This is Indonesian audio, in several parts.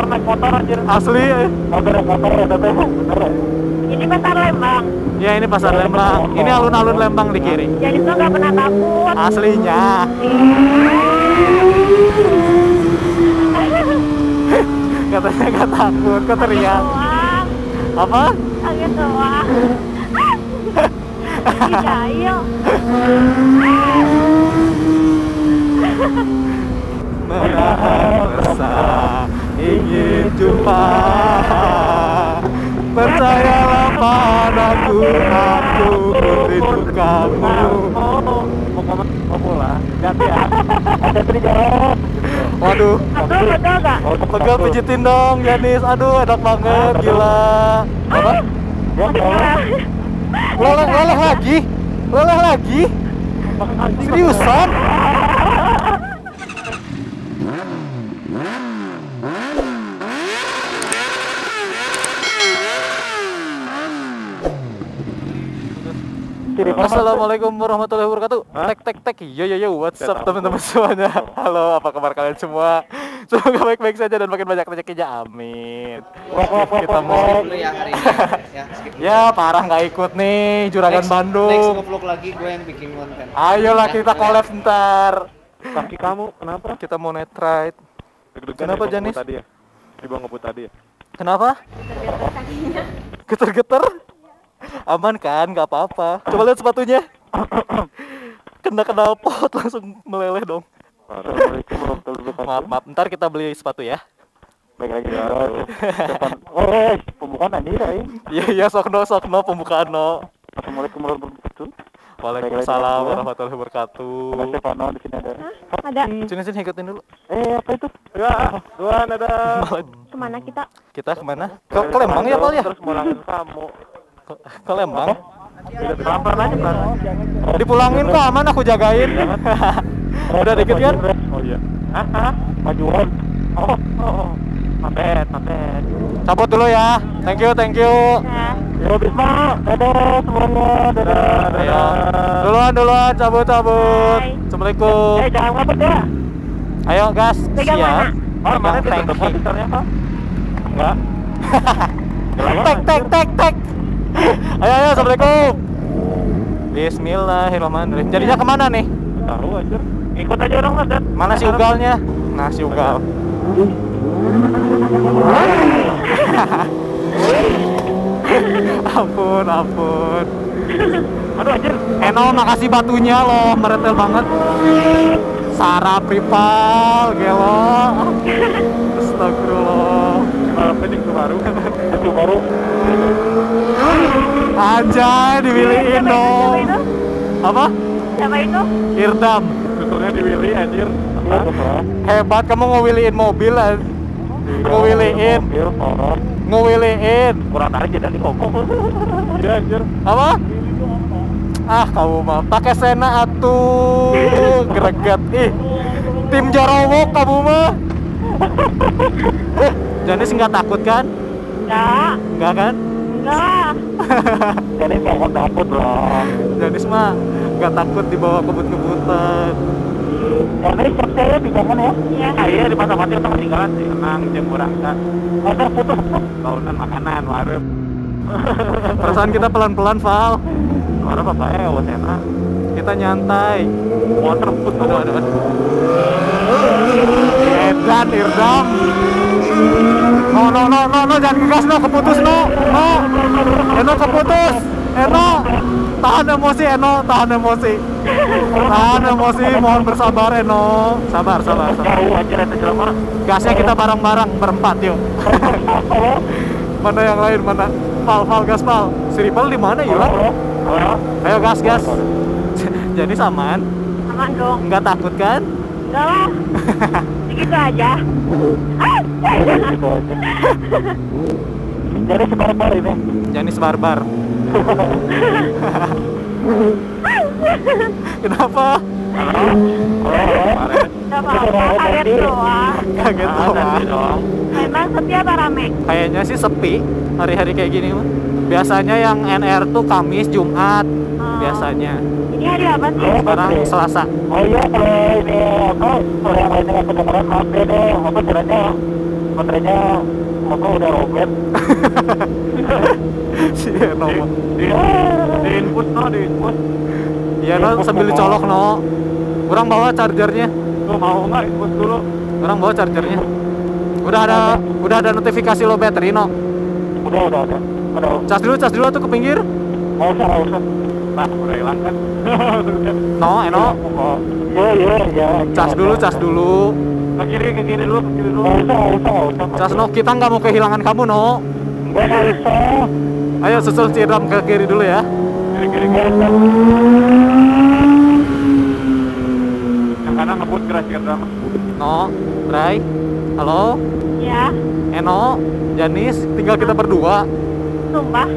naik motor anjir. Asli motor ya teteh. Ini pasar Lembang. Ya ini pasar Lembang. Ini alun-alun Lembang di kiri. Jadi tuh nggak pernah takut. Aslinya. Katanya nggak takut, kok teriak. Apa? Kaget doang. Jahil. Merasa ingin jumpa, percayalah padaku, aku rindu kamu. Mau pulang, ganti ya. Ada trigger. Waduh. Aduh, pegal gak? Pegal pijitin dong, Janis. Aduh, enak banget, gila. Apa? Leleh lagi? Leleh lagi? Seriusan? Assalamualaikum warahmatullahi wabarakatuh. Yo what's up teman-teman semuanya. Halo, apa kabar kalian semua? Semoga baik-baik saja dan makin banyak rezekinya. Amin. Kita mau ya hari ini. Ya, parah nggak ikut nih juragan Bandung. Next vlog lagi gue yang bikin konten. Ayolah kita collab ntar. Kaki kamu kenapa? Kita mau night ride. Kenapa Janis? Dibawa ngebut tadi ya. Kenapa? Geter-geter. Aman kan, nggak apa-apa. Coba lihat sepatunya. Kena pot langsung meleleh dong. Maaf, ntar kita beli sepatu ya. Baik lagi. Pembukaan ini ya. Iya, sokno pembukaan no. Assalamualaikum warahmatullahi wabarakatuh. Waalaikumsalam warahmatullahi wabarakatuh. Di sini ada. Ada. Sini ikutin dulu. Apa itu? Ya, Tuhan ada. Kemana kita? Kita kemana? Ke Lembang ya, Pal ya. Terus mulangin kamu. Ke Lembang? Pelan-pelan aja, Pak. Dipulangin kok, aman aku jagain. Udah dikit kan? Oh iya. Hah? Majuan. Oh. Mabet. Cabut dulu ya. Thank you. Yo, Bisma. Dadah semuanya. Dadah. Duluan. Cabut. Bye. Assalamualaikum. Jangan ngapet ya. Ayo, gas. Siap. Oh, mana tank-tankernya, Pak? Enggak. Tek. Ayo, assalamualaikum. Bismillahirrahmanirrahim. Jadinya kemana nih? Tahu aja. Ikut aja dong, Dad. Mana si ugalnya? Nah, si ugal. Ampun. Aduh, anjir. Eno, makasih batunya loh, meretel banget. Sarah Pripal, gelo. Astagfirullah. Baru. Anjay, diwiliin dong. Apa? Siapa itu? Irdam. Tuturnya diwili, anjir. Hebat, kamu ngewiliin mobil. Ngewiliin. Kurang tarik jadi kokok. Iya, anjir. Apa? Kamu mah. Pakai sena atuh. Greget. Tim Jarowok kamu mah. Janis nggak takut kan? Nggak kan? Nggak. Janis nggak takut loh. Janis mah nggak takut dibawa kebut-kebutan. Janis percaya di jalan ya? Iya. Iya di mata-mata kita ketinggalan sih. Tenang, jam kurang kan. Motor putus. Launan makanan warung. Perasaan kita pelan-pelan, Val. Warung apa ya? Enak. Kita nyantai. Motor putus. Aduh. Edan, Irdam. No, jangan kegas no, keputus no. Eno keputus. Eno, tahan emosi, mohon bersabar Eno. Sabar. Gasnya kita bareng-bareng berempat yuk. Mana yang lain mana? Pal gas pal. Siripal di mana yuk? Ayo gas. Jadi samaan. Aman dong. Enggak takut kan? Enggak. Segitu aja. Janis barbar. Kenapa? Enggak apa-apa, kaget doang. Memang sepi apa rame? Kayaknya sih sepi hari-hari kayak gini. Biasanya yang NR tuh Kamis, Jumat biasanya. Ini hari apa sih? Sekarang Selasa. Oh iya, kalau ini aku, kalau yang lainnya aku dengerin, maaf deh, aku dengerin. baterainya motor udah robet. Si Eno di input no, di input. Iya no, sambil dicolok no. Orang bawa chargernya. Tuh mau nggak input dulu? Orang bawa chargernya. Udah ada notifikasi low battery no. Udah. Cas dulu tuh ke pinggir. Nggak usah. Nah, udah hilang kan? No, Eno. Iya. Cas dulu. Ke kiri dulu. Nggak usah. Cas no, kita nggak mau kehilangan kamu no. Nggak usah. Ayo susul si Irdam ke kiri dulu ya. Kiri. Karena ngebut keras Irdam. No, Rai, halo. Ya. Eno, Janis, tinggal kita berdua. Sumpah.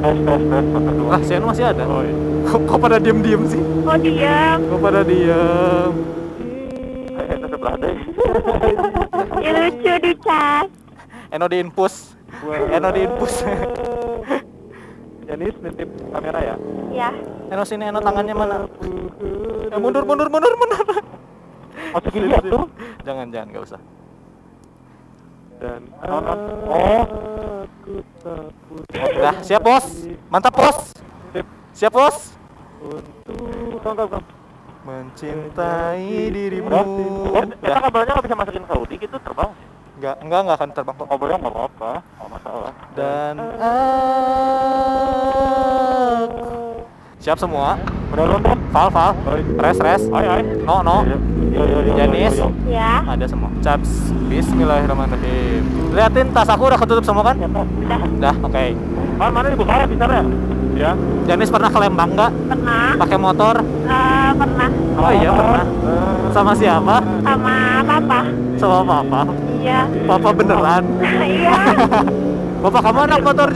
Tes berdua. Ah, si Eno masih ada. Oh, iya. Kok pada diem sih? Oh diem. Kok pada diem? Eno sebelah deh. Ya lucu dicas. Eno diinpus. Janis nitip kamera ya? Iya. Eno sini, Eno tangannya mana? Mundur. Masukin lihat tuh. Jangan, nggak usah. Dan Nah, siap bos. Mantap bos. Siap bos. Untuk mencintai dirimu. Kita kabelnya nggak bisa masukin Saudi, itu terbang. Enggak akan terbang kok. Kabelnya nggak apa-apa, nggak masalah. Dan siap semua. Benar. Fal. Res. Hai. No. Iya. Janis. Iya. Ada semua. Caps. Bismillahirrahmanirrahim. Liatin tas aku udah ketutup semua kan? Udah. Oke. Mana dibuka ya pintarnya? Ya. Janis pernah ke Lembang nggak? Pernah. Pakai motor? Pernah. Oh iya pernah. Sama siapa? Sama Papa. Iya. Papa beneran? Iya. Bapak kamu anak motor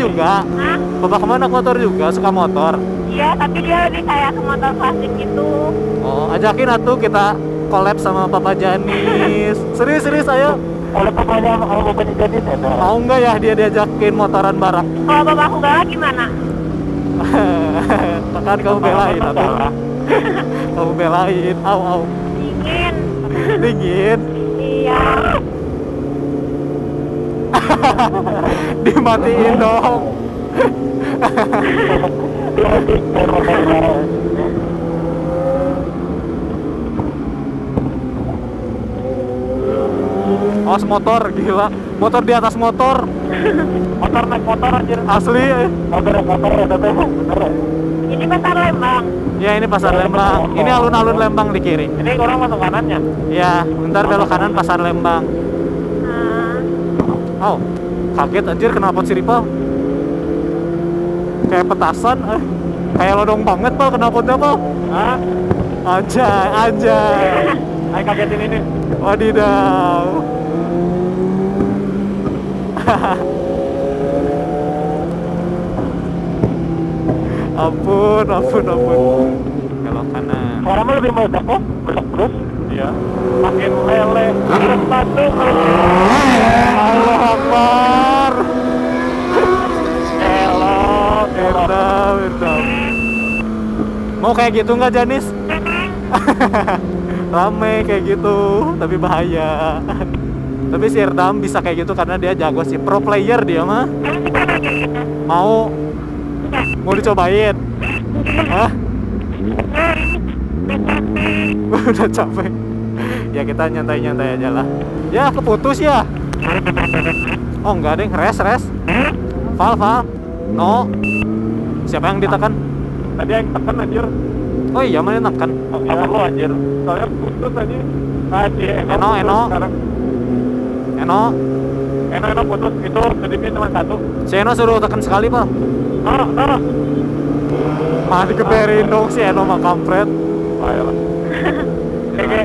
juga, suka motor. Iya, tapi dia lebih kayak ke motor klasik gitu. Oh, ajakin atuh kita collab sama Papa Janis. Serius ayo. Kalau Papa Janis ada. Mau enggak ya dia diajakin motoran bareng? Kalau bapak aku bela gimana? Tekan kamu belain atau? Kamu belain, au. Dingin. Iya. Dimatiin dong. Awas motor, gila. Motor di atas motor. Motor naik motor anjir. Asli. Motor ya teteh. Ini pasar Lembang. Ya ini pasar Lembang. Ini alun-alun Lembang di kiri. Ini orang masuk kanannya. Ya, bentar belok kanan pasar Lembang. Oh, kaget anjir kenapa siripal? Kayak petasan, kayak lodong banget pal kenapotnya pal? Hah? Anjay. Ayo kagetin ini. Wadidaw. Ampun. Kalau kanan. Orangnya lebih meledak kok, meledak terus. Iya. Makin lele, terus batuk. Allah Akbar. Elok, Irdam. Mau kayak gitu nggak Janis? Rame kayak gitu, tapi bahaya. Tapi si Irdam bisa kayak gitu karena dia jago sih, pro player dia mah. Mau dicobain? Hah? Udah capek. Ya kita nyantai-nyantai aja lah. Ya keputus ya. Oh enggak deh, res. Fal. No. Siapa yang ditekan? Tadi yang tekan anjir. Oh iya, mana yang tekan? Apa lo anjir? Soalnya putus tadi. Eno. Eno putus itu sedikit cuma satu. Si Eno suruh tekan sekali, Pak. Nah. Mah dikeperin dong si Eno mah kampret. Ayolah. Oke,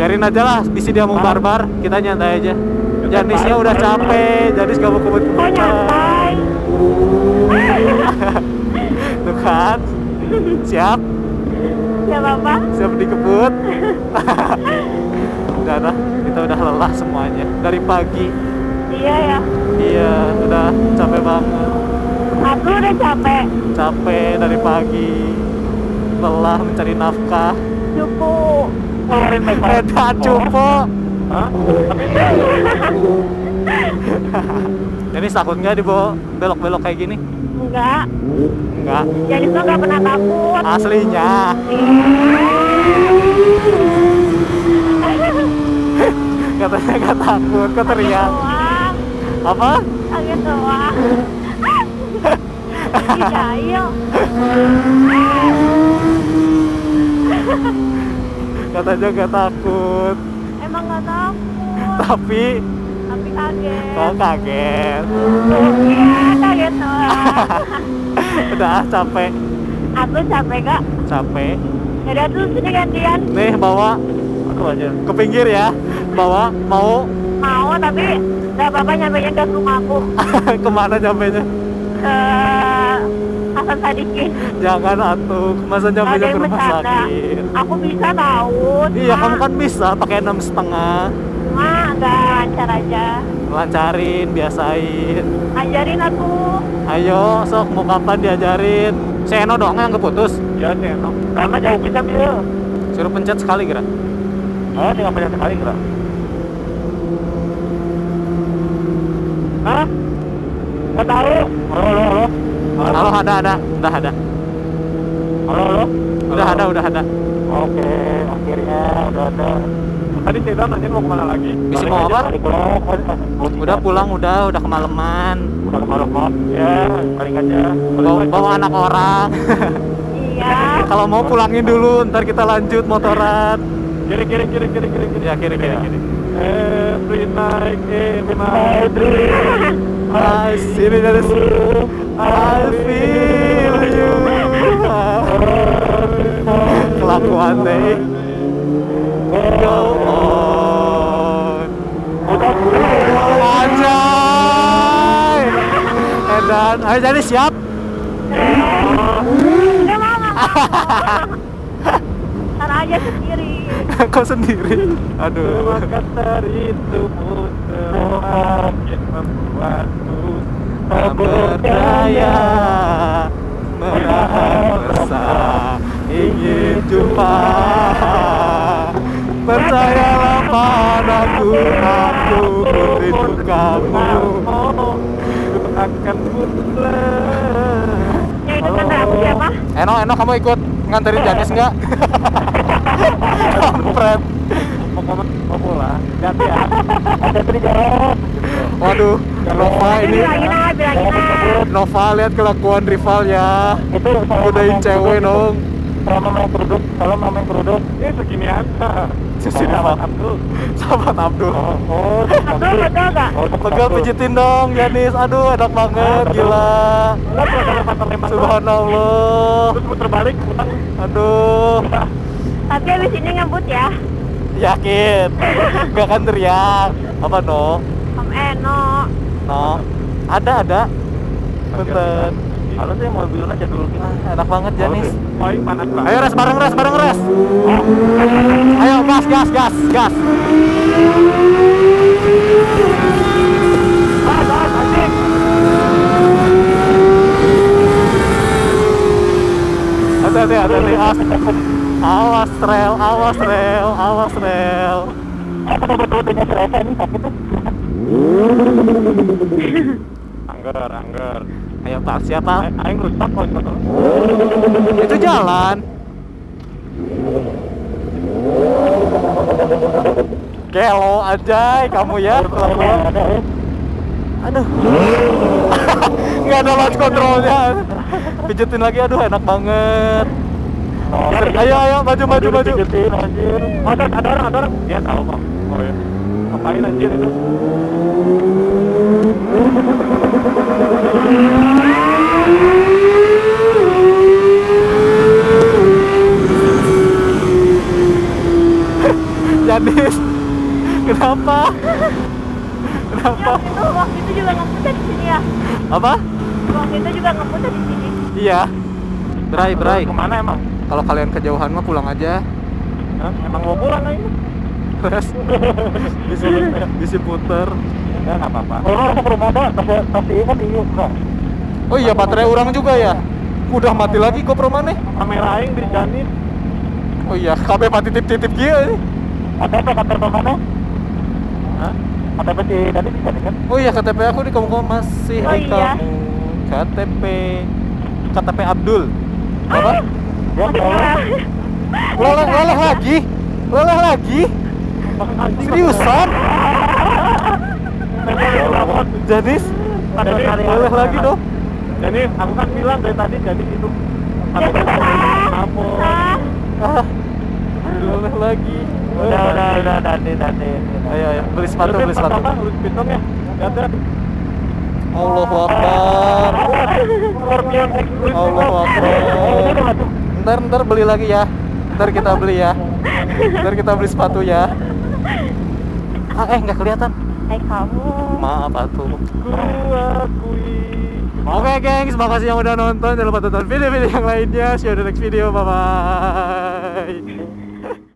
biarin aja lah, bisi dia mau barbar, kita nyantai aja. Janisnya udah capek, Janis gak mau kebut-kebutan. Oh nyantai. Tuh kan, siap? Siap apa? Siap dikebut. Udah lah, kita udah lelah semuanya, dari pagi. Iya, udah capek banget. Aku udah capek dari pagi. Lelah mencari nafkah. Cupu. Cupu. Jadi takut nggak dibawa belok-belok kayak gini? Enggak. Jadi tuh nggak pernah takut. Aslinya. Katanya nggak takut, kok teriak? Apa? Angin doang. Jahil. Katanya nggak takut. Emang nggak takut. Tapi kaget. Kok kaget? Kaget doang. Udah capek. Aku capek gak? Capek. Yaudah tuh sini gantian. Nih bawa. Aku aja. Ke pinggir ya. Bawa. Mau tapi gak apa-apa nyampenya ke rumahku. Kemana nyampenya? Ke Hasan Sadikin. Jangan atuh. Masa nyampenya ke rumah sakit? Aku bisa tahu. Iya kamu kan bisa pakai 6,5. Enggak, lancar aja. Lancarin, biasain. Ajarin aku. Ayo, sok mau kapan diajarin? Si Eno doang yang keputus? Iya, si Eno. Karena jauh kita dulu. Suruh pencet sekali, kira? Oh, tinggal pencet sekali, kira? Hah? Nggak tahu. Halo. Halo, ada. Udah ada. Halo. Udah ada. Oke, akhirnya udah ada. Tadi cerita nanyain mau kemana lagi? Bisa mau apa? Udah pulang, udah kemalaman. Udah kemalaman? Ya, paling aja. Bawa anak orang. Iya. Kalau mau pulangin dulu, ntar kita lanjut motoran. Kiri. Ya, kiri. Every night, my dream. I see you, I feel you. Kelakuan deh. Go on. Anjay. Edan, ayo jadi siap. Udah mama. Karena aja sendiri. Kau sendiri. Aduh. Maka dari itu pun semakin membuatku tak berdaya, menahan resah, ingin jumpa. Percayalah padaku, aku rindu kamu. Akan pulang. Ya itu kan aku siapa? Eno, kamu ikut nganterin Janis nggak? Kampret. Mau pulang? Ganti ya. Ada perjalanan. Waduh, Nova ini. Nova, lihat kelakuan rivalnya. Udahin cewek dong. Salam nama yang kerudung. Ini seginian. Sahabat Abdul. Abdul pegel gak? Pegel pijitin dong Janis. Aduh enak banget, gila. Subhanallah. Terus puter balik. Aduh. Tapi abis ini ngebut ya? Yakin? Gak kan teriak. Apa no? Om Eno. No? Ada. Bentar. Kalau saya mau mobilnya aja dulu. Enak banget Janis. Ayo res bareng. Ayo gas. Hati-hati. Awas rel. Aku betul-betul punya serasa nih sakit. Angger. Ayo Pak, siapa? Aing rusak kok itu. Itu jalan. Gelo anjay kamu ya. Aduh. Nggak ada launch controlnya. Pijetin lagi, aduh enak banget. Ayo maju. Pijetin anjir. Ada orang. Ya tahu kok. Oh ya. Ngapain anjir itu? Janis, kenapa? Waktu itu juga ngeputar di sini ya? Apa? Waktu itu juga ngeputar di sini. Iya. Berai. Kemana emang? Kalau kalian kejauhan mah pulang aja. Hah? Emang mau pulang aja? Terus bisi puter. Ya nggak apa-apa. Orang ke rumah dah, tapi kan diuk kok. Oh iya baterai orang juga ya. Udah mati lagi kok permane? Kamera aing di Janis. Oh iya, kabeh mati titip-titip dia. Ada apa kabar permane? Hah? KTP si tadi dicarikan? Oh iya, KTP aku di kamu masih di kamu. KTP Abdul. Apa? Ya lelah lagi. Lelah lagi. Seriusan? Janis, lelah lagi dong. Jadi aku kan bilang dari tadi Janis itu boleh lagi. Udah. Ayo, beli sepatu. Allahu Akbar. Allahu Akbar. Ntar beli lagi ya. Ntar kita beli sepatu ya. Nggak kelihatan. Kamu. Maaf atuh. Oke, gengs, makasih yang udah nonton. Jangan lupa tonton video-video yang lainnya. See you the next video. Bye bye.